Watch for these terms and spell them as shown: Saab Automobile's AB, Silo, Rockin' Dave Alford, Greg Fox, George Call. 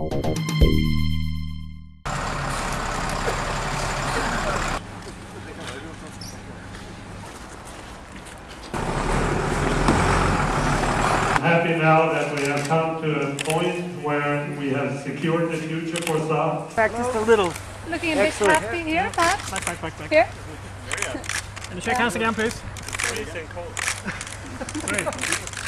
Happy now that we have come to a point where we have secured the future for Saab. Practiced a little. Looking a Excellent. Bit happy here, yeah. Perhaps? Back, back, back, back. Here. There you go. And shake hands again, please. Freezing cold. Great.